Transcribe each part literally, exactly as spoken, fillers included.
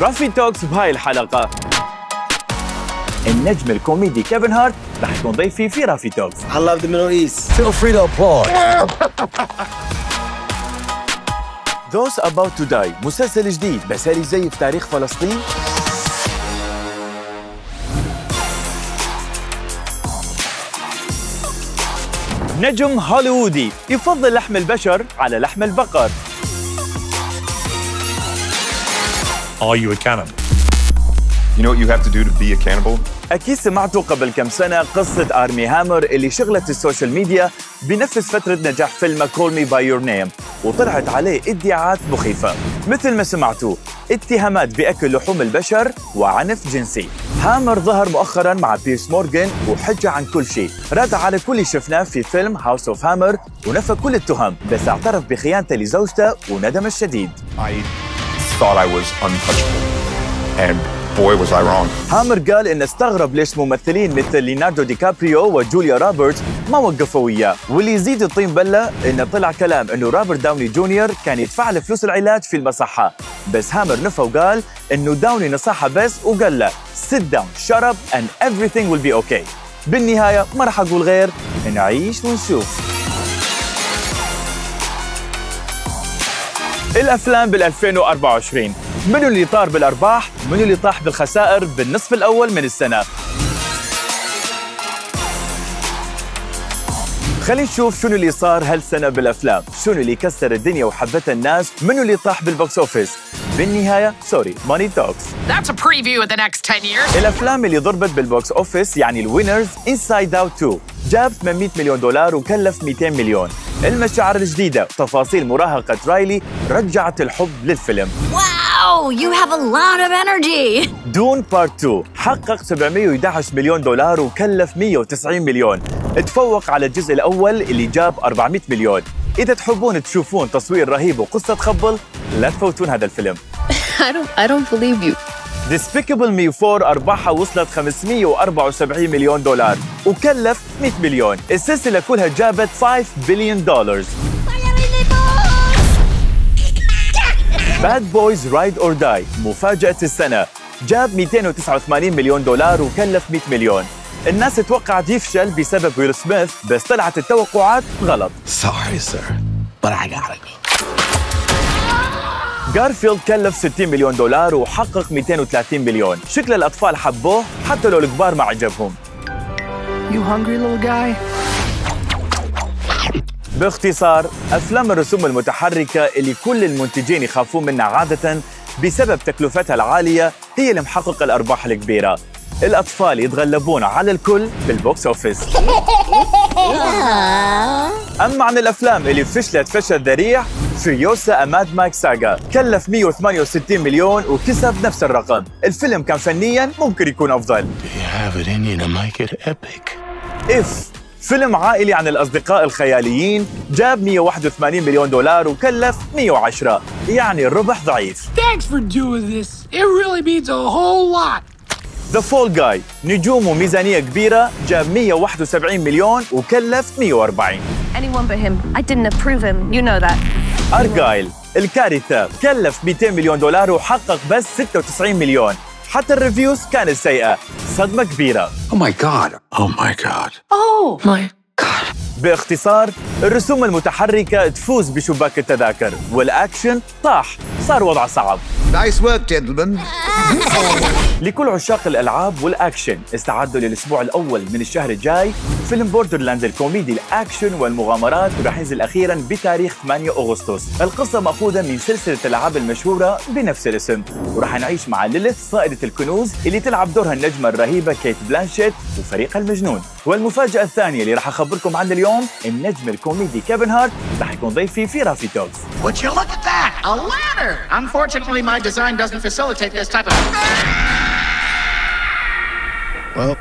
رافي توكس بهاي الحلقة. النجم الكوميدي كيفن هارت رح يكون ضيفي في رافي توكس. I love the Middle East. Feel free to applaud. Those About to Die مسلسل جديد بسالي زي في تاريخ فلسطين. نجم هوليوودي يفضل لحم البشر على لحم البقر. Are you a cannibal? You know what you have to do to be a cannibal? أكيد سمعتوا قبل كم سنة قصة آرمي هامر اللي شغلت السوشيال ميديا بنفس فترة نجاح فيلم Call Me By Your Name، وطلعت عليه ادعاءات مخيفة مثل ما سمعتوا، اتهامات بأكل لحوم البشر وعنف جنسي. هامر ظهر مؤخراً مع بيرس مورغان وحج عن كل شيء، رد على كل شفناه في فيلم هاوس اوف هامر ونفى كل التهم، بس اعترف بخيانته لزوجته وندم الشديد. I thought I was untouchable. And boy was I wrong. هامر قال إنه استغرب ليش ممثلين مثل ليناردو دي كابريو وجوليا روبرتس ما وقفوا إياه، واللي يزيد الطين بلة إنه طلع كلام إنه روبرت داوني جونيور كان يدفع له فلوس العلاج في المصحة، بس هامر نفى وقال إنه داوني نصحه بس وقال له sit down, shut up and everything will be okay. بالنهاية ما راح أقول غير نعيش ونشوف. الأفلام بالألفين وأربعة وعشرين، منو اللي طار بالأرباح؟ منو اللي طاح بالخسائر بالنصف الأول من السنة؟ خلينا نشوف شنو اللي صار هالسنة بالأفلام، شنو اللي كسر الدنيا وحبتها الناس، منو اللي طاح بالبوكس أوفيس؟ بالنهاية سوري ماني توكس. That's a preview of the next ten years. الأفلام اللي ضربت بالبوكس أوفيس يعني الوينرز Inside Out two جاب ثمانمئة مليون دولار وكلف مئتين مليون. المشاعر الجديدة، تفاصيل مراهقة رايلي رجعت الحب للفيلم. واو، you have a lot of energy. دون بارت تو حقق سبعمئة وأحد عشر مليون دولار وكلف مئة وتسعين مليون، تفوق على الجزء الأول اللي جاب أربعمئة مليون. إذا تحبون تشوفون تصوير رهيب وقصة تخبل لا تفوتون هذا الفيلم. I don't, I don't believe you. Despicable Me four أرباحها وصلت خمسمئة وأربعة وسبعين مليون دولار وكلف مئة مليون، السلسلة كلها جابت خمسة بليون دولار. Bad Boys Ride Or Die مفاجأة السنة، جاب مئتين وتسعة وثمانين مليون دولار وكلف مئة مليون. الناس توقعت يفشل بسبب ويل سميث بس طلعت التوقعات غلط. Sorry sir, but I gotta go. غارفيلد كلف ستين مليون دولار وحقق مئتين وثلاثين مليون، شكل الأطفال حبوه حتى لو الكبار ما عجبهم. باختصار أفلام الرسوم المتحركة اللي كل المنتجين يخافون منها عادة بسبب تكلفتها العالية هي اللي محققة الأرباح الكبيرة. الأطفال يتغلبون على الكل بالبوكس أوفيس. أما عن الأفلام اللي فشلت فشل ذريع، فيريوسا ماد ماكس ساغا كلف مئة وثمانية وستين مليون وكسب نفس الرقم. الفيلم كان فنياً ممكن يكون أفضل. إف فيلم عائلي عن الأصدقاء الخياليين جاب مئة وواحد وثمانين مليون دولار وكلف مئة وعشرة، يعني الربح ضعيف. The Fall Guy نجوم وميزانية كبيرة جاب مئة وواحد وسبعين مليون وكلف مئة وأربعين. Anyone but him. I didn't approve him. You know that. Argyle الكارثة كلف مئتين مليون دولار وحقق بس ستة وتسعين مليون، حتى الريفيوز كانت سيئة، صدمة كبيرة. Oh my god. Oh my god. Oh my god. باختصار الرسوم المتحركة تفوز بشباك التذاكر والأكشن طاح، صار وضع صعب. Nice work gentlemen. لكل عشاق الألعاب والأكشن استعدوا للأسبوع الأول من الشهر الجاي. فيلم بوردرلاندز الكوميدي الأكشن والمغامرات راح ينزل أخيراً بتاريخ ثمانية أغسطس. القصة مأخوذة من سلسلة الألعاب المشهورة بنفس الاسم، وراح نعيش مع ليليث صائدة الكنوز اللي تلعب دورها النجمة الرهيبة كيت بلانشيت وفريقها المجنون. والمفاجأة الثانية اللي راح أخبركم عنها اليوم، النجم الكوميدي كيفن هارت راح يكون ضيفي في رافي توكس. Would you look at that? A ladder! Unfortunately, my design doesn't facilitate this type of... Well,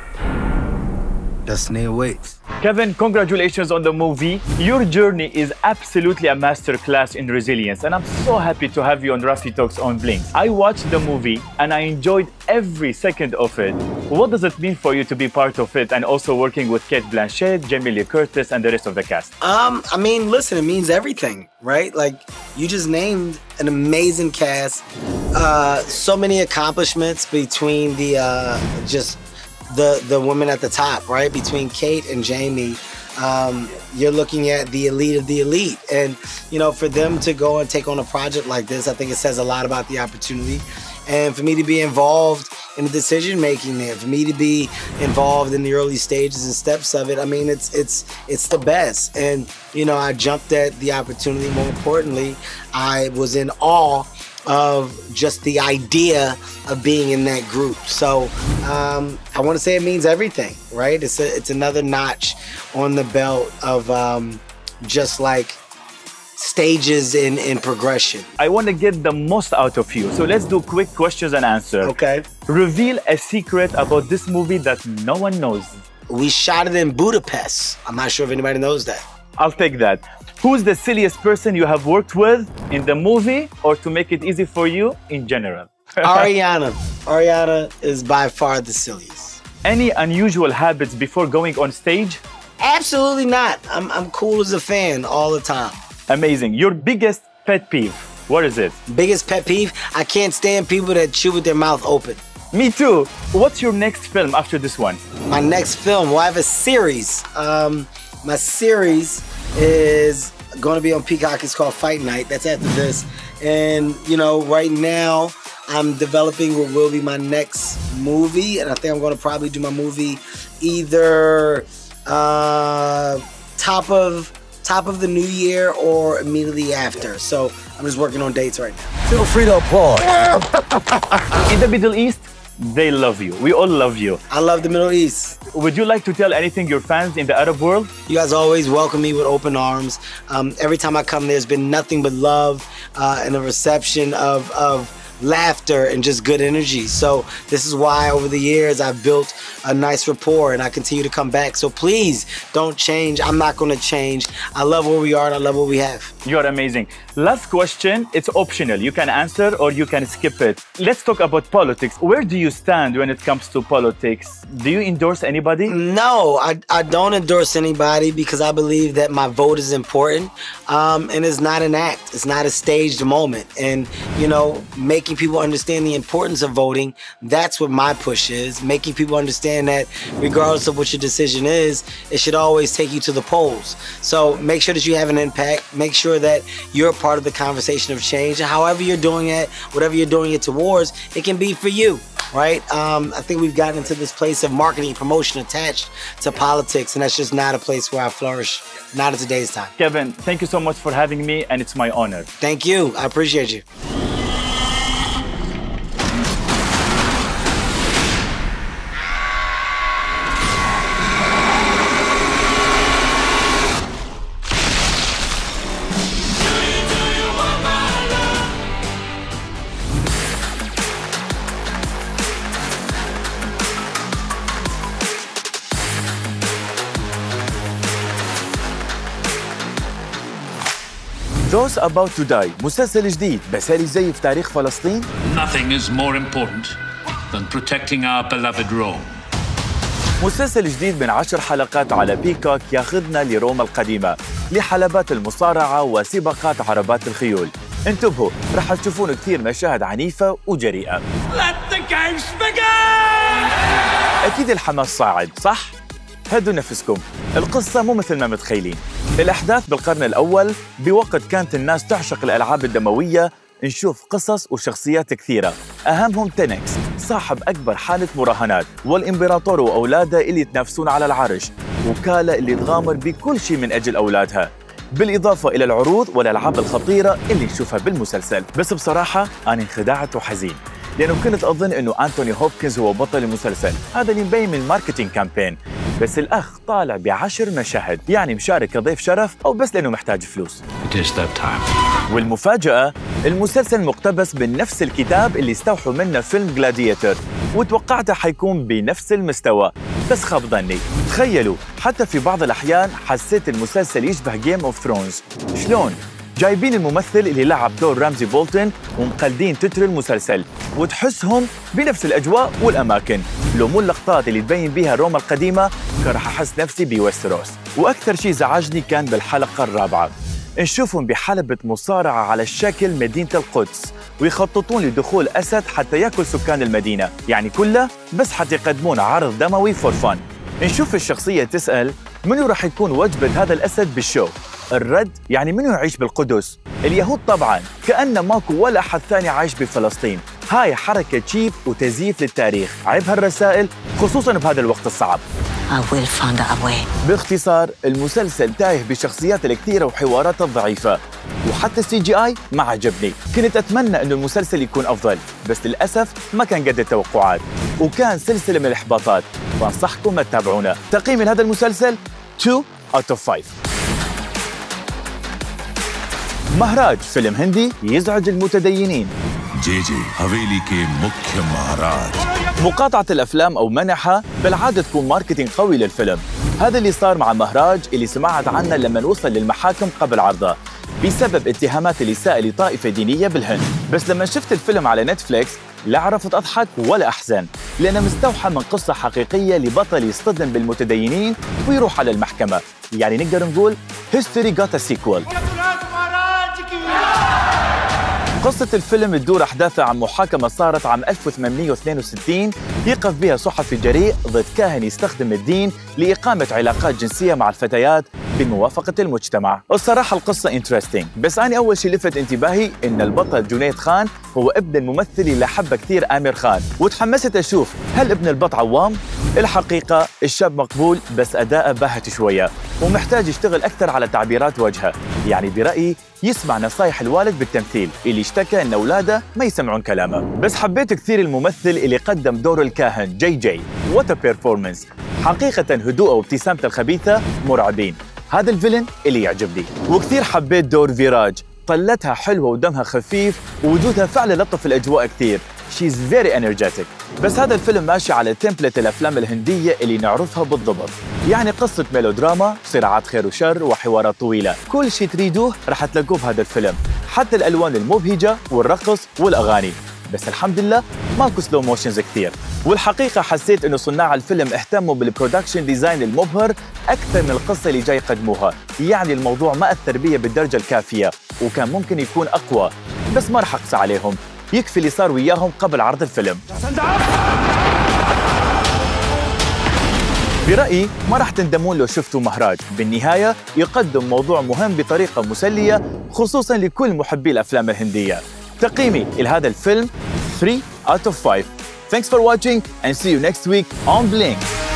destiny awaits. Kevin, congratulations on the movie. Your journey is absolutely a masterclass in resilience, and I'm so happy to have you on Raffi Talks on Blink. I watched the movie and I enjoyed every second of it. What does it mean for you to be part of it and also working with Kate Blanchett, Jamie Lee Curtis, and the rest of the cast? Um, I mean, listen, it means everything, right? Like, you just named an amazing cast, uh, so many accomplishments between the uh, just. the the women at the top, right? Between Kate and Jamie, um, you're looking at the elite of the elite. And, you know, for them to go and take on a project like this, I think it says a lot about the opportunity. And for me to be involved in the decision-making there, for me to be involved in the early stages and steps of it, I mean, it's it's it's the best. And, you know, I jumped at the opportunity. More importantly, I was in awe of just the idea of being in that group. So um, I want to say it means everything, right? It's a, it's another notch on the belt of um, just like stages in, in progression. I want to get the most out of you. So let's do quick questions and answers. Okay. Reveal a secret about this movie that no one knows. We shot it in Budapest. I'm not sure if anybody knows that. I'll take that. Who's the silliest person you have worked with in the movie, or to make it easy for you, in general? Ariana. Ariana is by far the silliest. Any unusual habits before going on stage? Absolutely not. I'm, I'm cool as a fan all the time. Amazing. Your biggest pet peeve, what is it? Biggest pet peeve? I can't stand people that chew with their mouth open. Me too. What's your next film after this one? My next film? Well, I have a series. Um, my series is going to be on Peacock. It's called Fight Night. That's after this. And, you know, right now I'm developing what will be my next movie. And I think I'm going to probably do my movie either uh, top of top of the new year or immediately after. So I'm just working on dates right now. Feel free to applaud. In the Middle East, they love you. We all love you. I love the Middle East. Would you like to tell anything your fans in the Arab world? You guys always welcome me with open arms. Um, every time I come, there's been nothing but love uh, and a reception of, of laughter and just good energy. So this is why over the years I've built a nice rapport, and I continue to come back. So please don't change. I'm not going to change. I love where we are and I love what we have. You are amazing. Last question. It's optional. You can answer or you can skip it. Let's talk about politics. Where do you stand when it comes to politics? Do you endorse anybody? No, I, I don't endorse anybody, because I believe that my vote is important, um, and it's not an act. It's not a staged moment. And, you know, making people understand the importance of voting, that's what my push is. Making people understand that regardless of what your decision is, it should always take you to the polls. So make sure that you have an impact. Make sure that you're a part part of the conversation of change. However you're doing it, whatever you're doing it towards, it can be for you, right? Um, I think we've gotten into this place of marketing and promotion attached to politics, and that's just not a place where I flourish, not in today's time. Kevin, thank you so much for having me, and it's my honor. Thank you. I appreciate you. Those About to Die مسلسل جديد بس هل زي في تاريخ فلسطين؟ Nothing is more important than protecting our beloved Rome. مسلسل جديد من عشر حلقات على بيكوك ياخذنا لروما القديمة لحلبات المصارعة وسباقات عربات الخيول. انتبهوا، رح تشوفون كثير مشاهد عنيفة وجريئة. Let the games begin! أكيد الحماس صاعد، صح؟ هدوا نفسكم، القصة مو مثل ما متخيلين. الأحداث بالقرن الأول بوقت كانت الناس تعشق الألعاب الدموية. نشوف قصص وشخصيات كثيرة، أهمهم تينكس صاحب أكبر حالة مراهنات، والإمبراطور وأولاده اللي يتنافسون على العرش، وكالة اللي تغامر بكل شيء من أجل أولادها، بالإضافة إلى العروض والألعاب الخطيرة اللي نشوفها بالمسلسل. بس بصراحة أنا انخدعت وحزين، لأنه كنت أظن أنه أنتوني هوبكنز هو بطل المسلسل، هذا اللي مبين من الماركتينج كامبين، بس الأخ طالع بعشر مشاهد، يعني مشارك كضيف شرف أو بس لأنه محتاج فلوس. والمفاجأة، المسلسل مقتبس من نفس الكتاب اللي استوحوا منه فيلم غلاديتر، وتوقعته حيكون بنفس المستوى، بس خاب ظني. تخيلوا حتى في بعض الأحيان حسيت المسلسل يشبه جيم اوف ثرونز. شلون؟ جايبين الممثل اللي لعب دور رامزي بولتن ومقلدين تتر المسلسل، وتحسهم بنفس الأجواء والأماكن. لو مو اللقطات اللي تبين بيها روما القديمة كان راح أحس نفسي بويستروس. وأكثر شيء زعجني كان بالحلقة الرابعة، نشوفهم بحلبة مصارعة على شكل مدينة القدس ويخططون لدخول أسد حتى يأكل سكان المدينة، يعني كله بس حتى يقدمون عرض دموي فور فان. نشوف الشخصية تسأل منو راح يكون وجبة هذا الأسد بالشو؟ الرد يعني منو يعيش بالقدس؟ اليهود طبعاً، كأن ماكو ولا أحد ثاني عايش بفلسطين. هاي حركة تشيب وتزييف للتاريخ، عيب هالرسائل خصوصاً بهذا الوقت الصعب. I will find a way. باختصار المسلسل تايه بالشخصيات الكثيرة وحواراتها الضعيفة، وحتى السي جي آي ما عجبني. كنت أتمنى إنه المسلسل يكون أفضل، بس للأسف ما كان قد التوقعات، وكان سلسلة من الإحباطات، فأنصحكم ما تتابعونه. تقييم هذا المسلسل two out of five. مهراج فيلم هندي يزعج المتدينين. جي جي حويلي كي مكيا مهراج. مقاطعة الأفلام أو منحها بالعادة تكون ماركتينج قوي للفيلم. هذا اللي صار مع مهراج اللي سمعت عنه لما وصل للمحاكم قبل عرضه بسبب اتهامات الإساءة لطائفة دينية بالهند. بس لما شفت الفيلم على نتفليكس لا عرفت أضحك ولا أحزن، لأنه مستوحى من قصة حقيقية لبطل يصطدم بالمتدينين ويروح على المحكمة. يعني نقدر نقول history got a sequel. قصة الفيلم تدور أحداثها عن محاكمة صارت عام ألف وثمانمئة واثنين وستين يقف بها صحفي جريء ضد كاهن يستخدم الدين لإقامة علاقات جنسية مع الفتيات بموافقة المجتمع. الصراحة القصة انترستينج، بس أنا أول شيء لفت انتباهي إن البطل جنيد خان هو ابن الممثل اللي أحبه كثير آمير خان، وتحمست أشوف هل ابن البط عوام؟ الحقيقة الشاب مقبول بس أداءه باهت شوية ومحتاج يشتغل أكثر على تعبيرات وجهه. يعني برأيي يسمع نصايح الوالد بالتمثيل اللي اشتكى إن أولاده ما يسمعون كلامه. بس حبيت كثير الممثل اللي قدم دور الكاهن جي جي، وات بيرفورمنس. حقيقة هدوءه وابتسامته الخبيثة مرعبين، هذا الفيلن اللي يعجبني. وكثير حبيت دور فيراج، طلتها حلوة ودمها خفيف ووجودها فعلا لطف الأجواء كثير. She's very energetic. بس هذا الفيلم ماشي على تمبلت الأفلام الهندية اللي نعرفها بالضبط، يعني قصة ميلودراما، صراعات خير وشر، وحوارات طويلة. كل شيء تريدوه راح تلاقوه بهذا الفيلم، حتى الألوان المبهجة والرقص والأغاني. بس الحمد لله ماكو سلو موشنز كثير. والحقيقة حسيت إنه صناع الفيلم اهتموا بالبرودكشن ديزاين المبهر أكثر من القصة اللي جاي يقدموها، يعني الموضوع ما أثر بيه بالدرجة الكافية وكان ممكن يكون أقوى، بس ما راح أقسى عليهم. يكفي اللي صار وياهم قبل عرض الفيلم. برأيي ما راح تندمون لو شفتوا مهراج، بالنهاية يقدم موضوع مهم بطريقة مسلية خصوصاً لكل محبي الأفلام الهندية. تقييمي لهذا الفيلم three out of five. Thanks for watching and see you next week on Blink.